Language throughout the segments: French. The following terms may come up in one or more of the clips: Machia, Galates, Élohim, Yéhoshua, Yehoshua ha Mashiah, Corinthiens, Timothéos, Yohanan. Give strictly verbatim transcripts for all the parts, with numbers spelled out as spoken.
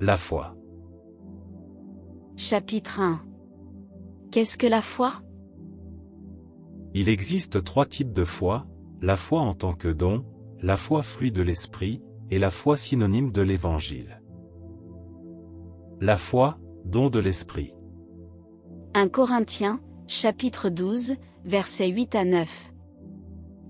La foi. Chapitre un. Qu'est-ce que la foi? Il existe trois types de foi, la foi en tant que don, la foi fruit de l'esprit, et la foi synonyme de l'Évangile. La foi, don de l'esprit. premier Corinthiens, chapitre douze, versets huit à neuf.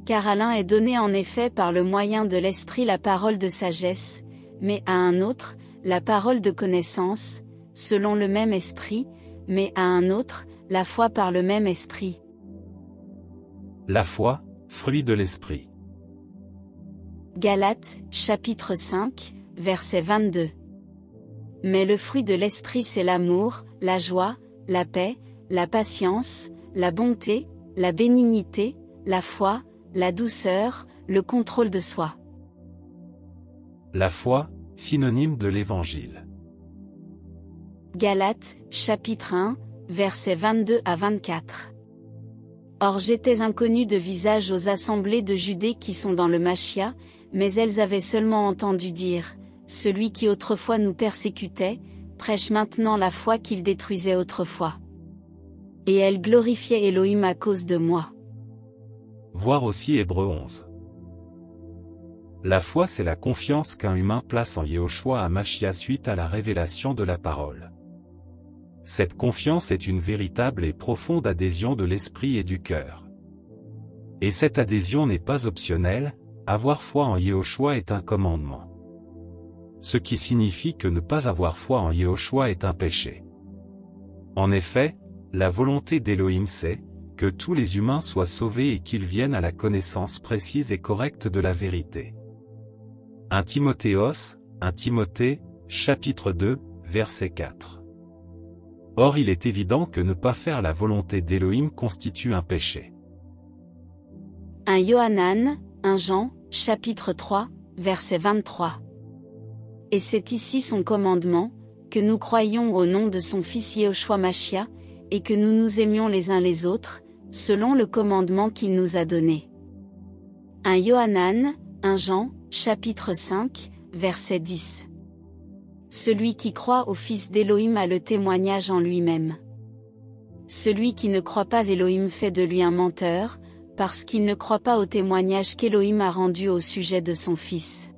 Car à l'un est donné en effet par le moyen de l'esprit la parole de sagesse, mais à un autre, la parole de connaissance, selon le même esprit, mais à un autre, la foi par le même esprit. La foi, fruit de l'esprit. Galates, chapitre cinq, verset vingt-deux. Mais le fruit de l'esprit c'est l'amour, la joie, la paix, la patience, la bonté, la bénignité, la foi, la douceur, le contrôle de soi. La foi, synonyme de l'Évangile. Galates, chapitre un, versets vingt-deux à vingt-quatre. Or j'étais inconnu de visage aux assemblées de Judée qui sont dans le Machia, mais elles avaient seulement entendu dire « Celui qui autrefois nous persécutait, prêche maintenant la foi qu'il détruisait autrefois. » Et elles glorifiaient Élohim à cause de moi. » Voir aussi Hébreux onze. La foi c'est la confiance qu'un humain place en Yehoshua ha Mashiah suite à la révélation de la parole. Cette confiance est une véritable et profonde adhésion de l'esprit et du cœur. Et cette adhésion n'est pas optionnelle, avoir foi en Yéhoshua est un commandement. Ce qui signifie que ne pas avoir foi en Yéhoshua est un péché. En effet, la volonté d'Élohim c'est que tous les humains soient sauvés et qu'ils viennent à la connaissance précise et correcte de la vérité. premier Timothéos, premier Timothée, chapitre deux, verset quatre. Or il est évident que ne pas faire la volonté d'Élohim constitue un péché. premier Yohanan, premier Jean, chapitre trois, verset vingt-trois. Et c'est ici son commandement, que nous croyions au nom de son Fils Yéhoshua Machia, et que nous nous aimions les uns les autres, selon le commandement qu'il nous a donné. premier Yohanan, premier Jean, chapitre cinq, verset dix. Celui qui croit au Fils d'Élohim a le témoignage en lui-même. Celui qui ne croit pas Élohim fait de lui un menteur, parce qu'il ne croit pas au témoignage qu'Élohim a rendu au sujet de son Fils.